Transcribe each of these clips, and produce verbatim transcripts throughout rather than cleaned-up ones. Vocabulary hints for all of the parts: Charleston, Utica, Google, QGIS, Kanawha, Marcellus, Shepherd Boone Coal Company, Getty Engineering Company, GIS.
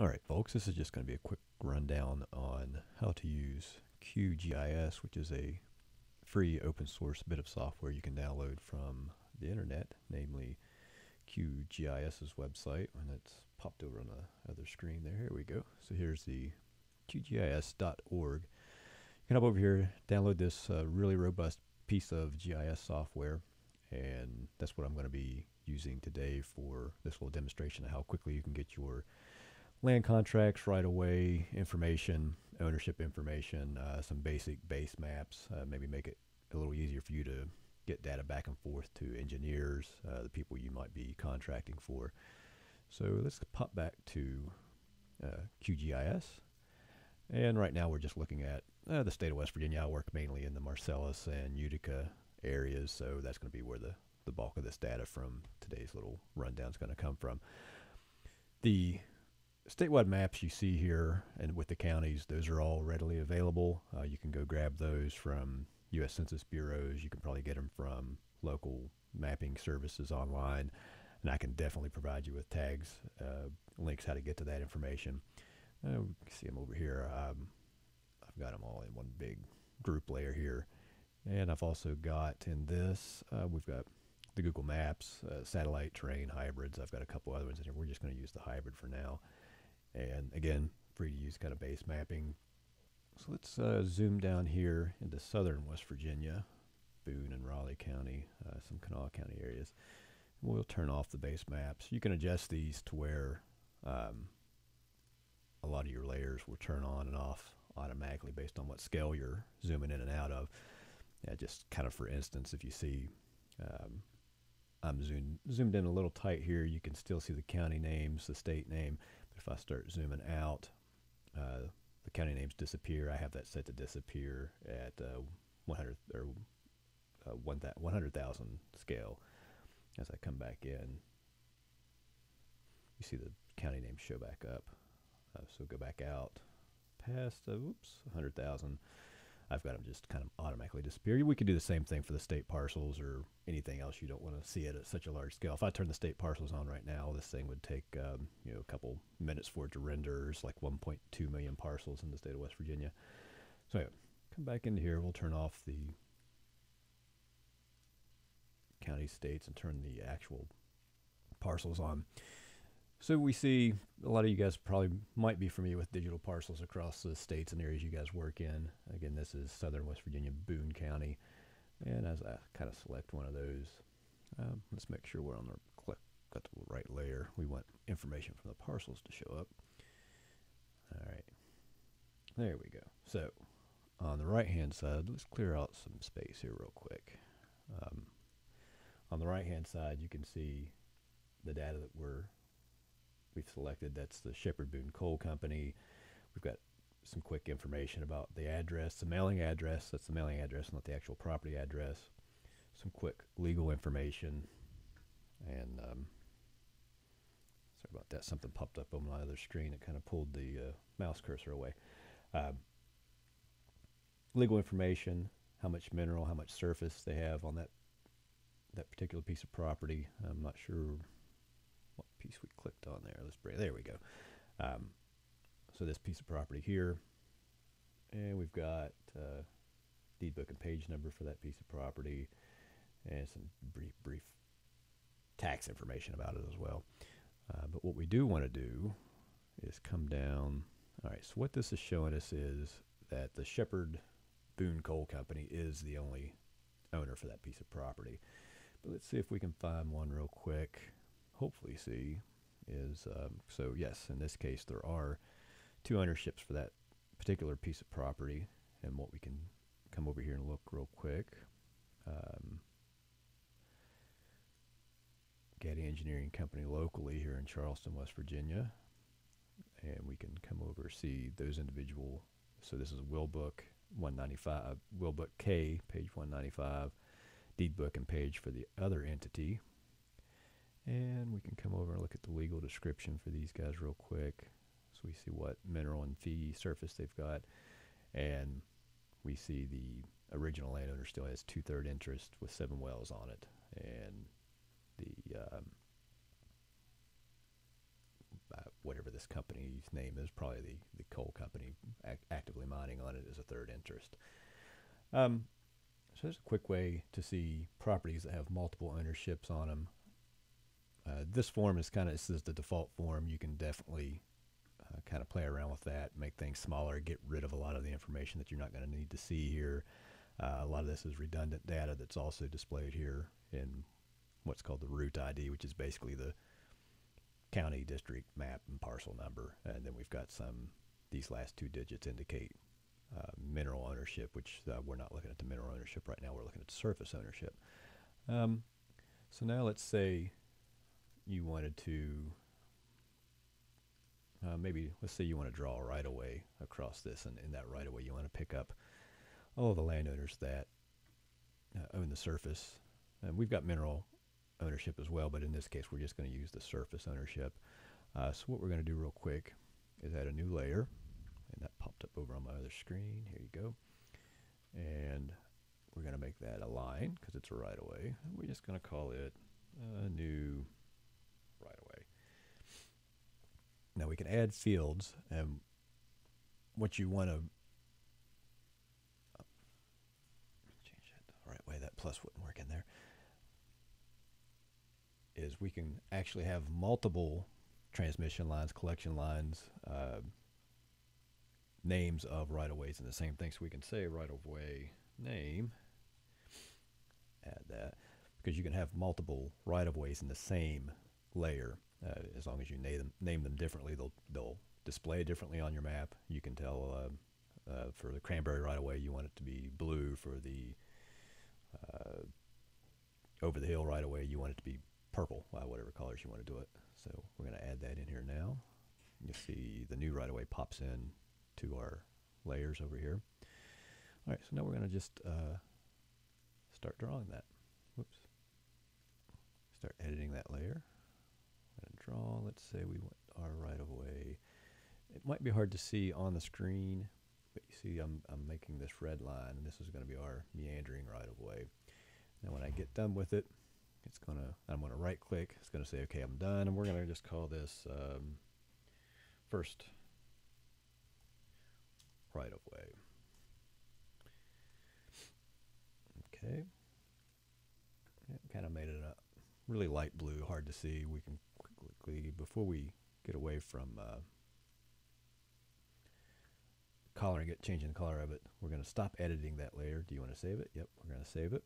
All right, folks, this is just going to be a quick rundown on how to use Q G I S, which is a free open source bit of software you can download from the internet, namely Q G I S's website. And it's popped over on the other screen there. Here we go. So here's the Q G I S dot org. You can hop over here, download this uh, really robust piece of G I S software, and that's what I'm going to be using today for this little demonstration of how quickly you can get your land contracts, right-of-way information, ownership information, uh, some basic base maps, uh, maybe make it a little easier for you to get data back and forth to engineers, uh, the people you might be contracting for. So let's pop back to uh, Q G I S. And right now we're just looking at uh, the state of West Virginia. I work mainly in the Marcellus and Utica areas, so that's going to be where the, the bulk of this data from today's little rundown is going to come from. The statewide maps you see here and with the counties, those are all readily available. Uh, you can go grab those from U S Census bureaus. You can probably get them from local mapping services online, and I can definitely provide you with tags, uh, links how to get to that information. Uh, you can see them over here. Um, I've got them all in one big group layer here, and I've also got in this, uh, we've got the Google Maps, uh, satellite, terrain, hybrids. I've got a couple other ones in here. We're just going to use the hybrid for now. And again, free to use kind of base mapping. So let's uh, zoom down here into southern West Virginia, Boone and Raleigh County, uh, some Kanawha County areas. We'll turn off the base maps. You can adjust these to where um, a lot of your layers will turn on and off automatically based on what scale you're zooming in and out of. Yeah, just kind of for instance, if you see um, I'm zoomed, zoomed in a little tight here, you can still see the county names, the state name. If I start zooming out, uh, the county names disappear. I have that set to disappear at uh, one hundred or uh, one hundred thousand scale. As I come back in, you see the county names show back up. Uh, so go back out past uh, oops, one hundred thousand. I've got them just kind of automatically disappear. We could do the same thing for the state parcels or anything else you don't want to see it at such a large scale. If I turn the state parcels on right now, this thing would take um, you know, a couple minutes for it to render. There's like one point two million parcels in the state of West Virginia. So yeah, come back into here. We'll turn off the county states and turn the actual parcels on. So we see a lot of you guys probably might be familiar with digital parcels across the states and areas you guys work in. Again, this is southern West Virginia, Boone County. And as I kind of select one of those, um, let's make sure we're on the, got the right layer. We want information from the parcels to show up. All right, there we go. So on the right-hand side, let's clear out some space here real quick. Um, on the right-hand side, you can see the data that we're We've selected. That's the Shepherd Boone Coal Company. We've got some quick information about the address, the mailing address. That's the mailing address, not the actual property address. Some quick legal information. And um, sorry about that. Something popped up on my other screen. It kind of pulled the uh, mouse cursor away. Um, legal information, how much mineral, how much surface they have on that, that particular piece of property. I'm not sure what piece we clicked on there. Let's bring, there we go. Um, so this piece of property here, and we've got uh, deed book and page number for that piece of property, and some brief, brief tax information about it as well. Uh, but what we do want to do is come down. All right, so what this is showing us is that the Shepherd Boone Coal Company is the only owner for that piece of property. But let's see if we can find one real quick. Hopefully see is, um, so yes, in this case there are two ownerships for that particular piece of property. And what we can come over here and look real quick, um, Getty Engineering Company locally here in Charleston, West Virginia, and we can come over, see those individual. So this is will book one ninety-five, will book K, page one ninety-five, deed book and page for the other entity. And we can come over and look at the legal description for these guys real quick. So we see what mineral and fee surface they've got. And we see the original landowner still has two-thirds interest with seven wells on it. And the um, by whatever this company's name is, probably the, the coal company act actively mining on it as a third interest. Um, so there's a quick way to see properties that have multiple ownerships on them. Uh, this form is kind of, this is the default form. You can definitely uh, kind of play around with that, make things smaller, get rid of a lot of the information that you're not going to need to see here. Uh, a lot of this is redundant data that's also displayed here in what's called the route I D, which is basically the county, district, map, and parcel number. And then we've got some, these last two digits indicate uh, mineral ownership, which uh, we're not looking at the mineral ownership right now, we're looking at surface ownership. Um, so now let's say you wanted to, uh, maybe, let's say you want to draw a right-of-way across this, and in that right-of-way you want to pick up all of the landowners that uh, own the surface. And we've got mineral ownership as well, but in this case we're just going to use the surface ownership. Uh, so what we're going to do real quick is add a new layer, and that popped up over on my other screen. Here you go. And we're going to make that a line because it's a right-of-way. We're just going to call it a new right-of-way. Now we can add fields, and what you want to right way, that plus wouldn't work in there, is we can actually have multiple transmission lines, collection lines, uh, names of right-of-ways in the same thing. So we can say right-of-way name, add that, because you can have multiple right-of-ways in the same layer. Uh, as long as you name them, name them differently, they'll, they'll display differently on your map. You can tell uh, uh, for the Cranberry right-of-way you want it to be blue, for the Uh, over the hill right away you want it to be purple, by whatever colors you want to do it. So we're going to add that in here now. You'll see the new right-of-way pops in to our layers over here. All right, so now we're going to just uh, start drawing that. Whoops. Start editing that layer. I'm going to draw, let's say we want our right-of-way. It might be hard to see on the screen, but you see I'm, I'm making this red line, and this is going to be our meandering right-of-way. Now when I get done with it, it's going to, I'm going to right-click, it's going to say, okay, I'm done, and we're going to just call this um, first right-of-way. Okay. It kind of made it a really light blue, hard to see. We can quickly, before we get away from uh, coloring it, changing the color of it, we're going to stop editing that layer. Do you want to save it? Yep, we're going to save it.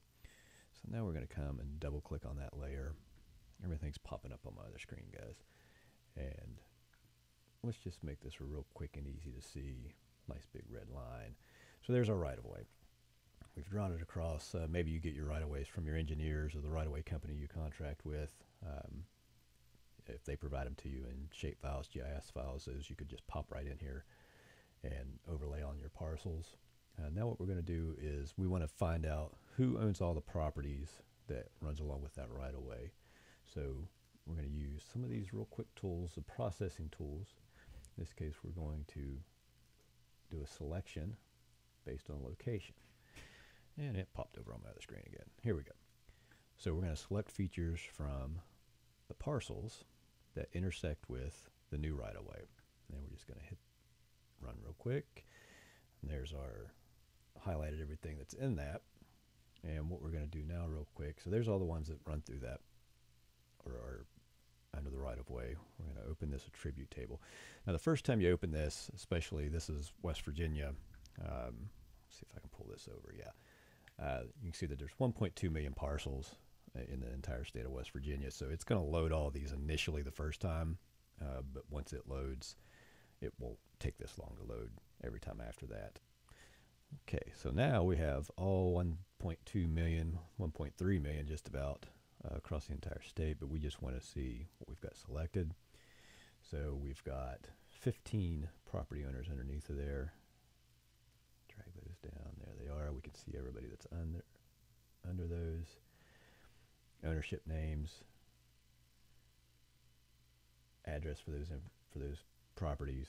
So now we're going to come and double click on that layer. Everything's popping up on my other screen, guys. And let's just make this real quick and easy to see. Nice big red line. So there's our right-of-way. We've drawn it across. Uh, maybe you get your right-of-ways from your engineers or the right-of-way company you contract with. Um, if they provide them to you in shape files, G I S files, those you could just pop right in here and overlay on your parcels. Uh, now what we're going to do is we want to find out who owns all the properties that runs along with that right-of-way. So we're going to use some of these real quick tools, the processing tools. In this case, we're going to do a selection based on location. And it popped over on my other screen again. Here we go. So we're going to select features from the parcels that intersect with the new right-of-way. And we're just going to hit run real quick, and there's our highlighted everything that's in that. And what we're going to do now real quick, so there's all the ones that run through that or are under the right-of-way. We're going to open this attribute table. Now the first time you open this, especially this is West Virginia, um, let's see if I can pull this over. Yeah, uh, you can see that there's one point two million parcels in the entire state of West Virginia, so it's going to load all these initially the first time, uh, but once it loads, it won't take this long to load every time after that. Okay, so now we have all one point two million, one point three million just about uh, across the entire state, but we just want to see what we've got selected. So we've got fifteen property owners underneath of there. Drag those down. There they are. We can see everybody that's under, under those. Ownership names. Address for those, for those properties.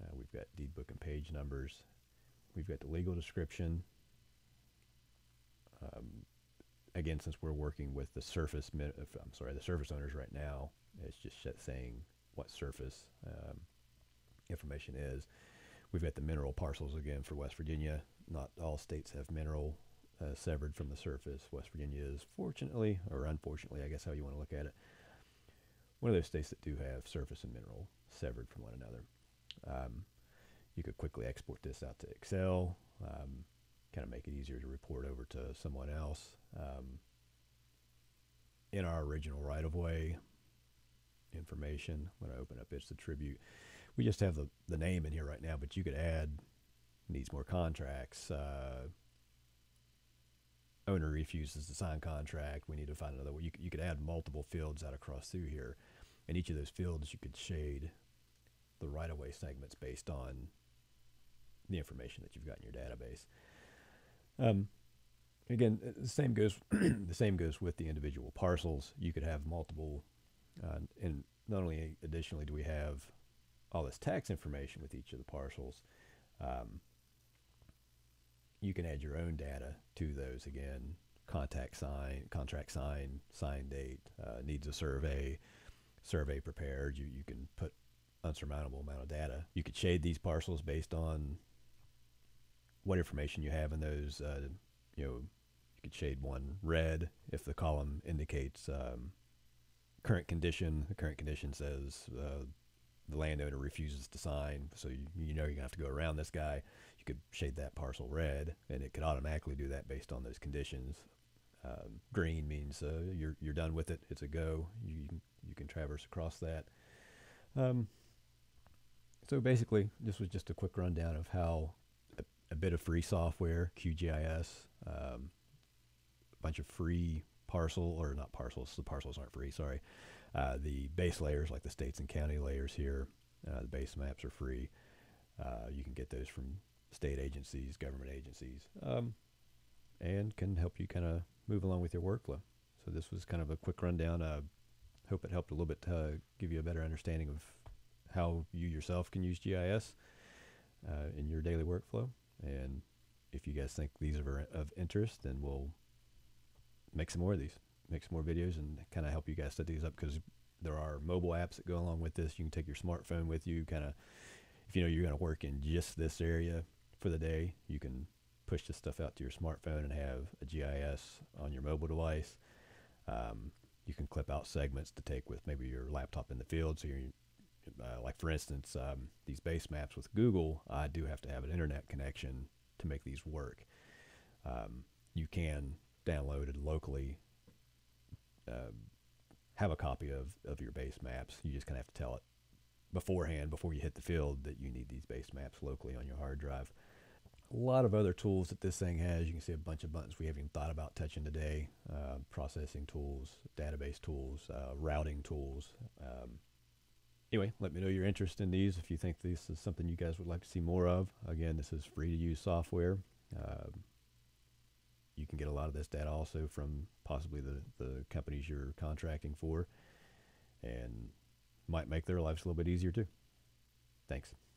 Uh, we've got deed book and page numbers. We've got the legal description. Um, again, since we're working with the surface, I'm sorry, the surface owners right now, it's just saying what surface um, information is. We've got the mineral parcels again for West Virginia. Not all states have mineral uh, severed from the surface. West Virginia is, fortunately, or unfortunately, I guess how you want to look at it, one of those states that do have surface and mineral severed from one another. Um, you could quickly export this out to Excel, um, kind of make it easier to report over to someone else. Um, in our original right-of-way information, when I open up its attribute, we just have the, the name in here right now, but you could add needs more contracts. Uh, owner refuses to sign contract. We need to find another way. You, you could add multiple fields out across through here. And each of those fields, you could shade the right-of-way segments based on the information that you've got in your database. Um, again, the same goes the same goes with the individual parcels. You could have multiple, uh, and not only additionally do we have all this tax information with each of the parcels, um, you can add your own data to those. Again, contact sign, contract sign, sign date, uh, needs a survey, survey prepared. You, you can put unsurmountable amount of data. You could shade these parcels based on what information you have in those. Uh, you know, you could shade one red if the column indicates um, current condition. The current condition says uh, the landowner refuses to sign, so you, you know you're gonna have to go around this guy. You could shade that parcel red, and it could automatically do that based on those conditions. Um, green means uh, you're you're done with it. It's a go. You you can traverse across that. Um, So basically, this was just a quick rundown of how a, a bit of free software, Q G I S, um, a bunch of free parcel, or not parcels, the parcels aren't free, sorry. Uh, the base layers, like the states and county layers here, uh, the base maps are free. Uh, you can get those from state agencies, government agencies, um, and can help you kind of move along with your workflow. So this was kind of a quick rundown. I uh, hope it helped a little bit to uh, give you a better understanding of how you yourself can use G I S uh, in your daily workflow. And if you guys think these are of interest, then we'll make some more of these, make some more videos and kind of help you guys set these up, because there are mobile apps that go along with this. You can take your smartphone with you, kind of, if you know you're going to work in just this area for the day, you can push this stuff out to your smartphone and have a G I S on your mobile device. Um, you can clip out segments to take with maybe your laptop in the field, so you're Uh, like for instance, um, these base maps with Google, I do have to have an internet connection to make these work. Um, you can download it locally, uh, have a copy of, of your base maps. You just kind of have to tell it beforehand, before you hit the field, that you need these base maps locally on your hard drive. A lot of other tools that this thing has. You can see a bunch of buttons we haven't even thought about touching today. Uh, processing tools, database tools, uh, routing tools. Um, Anyway, let me know your interest in these if you think this is something you guys would like to see more of. Again, this is free to use software. Uh, you can get a lot of this data also from possibly the, the companies you're contracting for, and might make their lives a little bit easier too. Thanks.